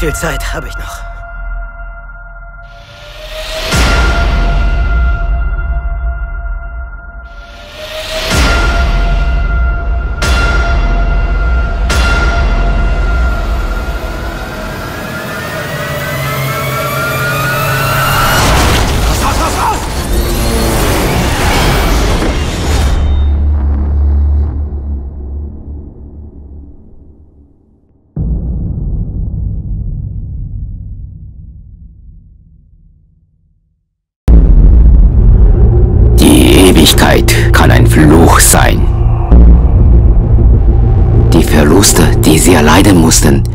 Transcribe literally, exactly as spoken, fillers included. viel Zeit habe ich noch? Kann ein Fluch sein. Die Verluste, die sie erleiden mussten,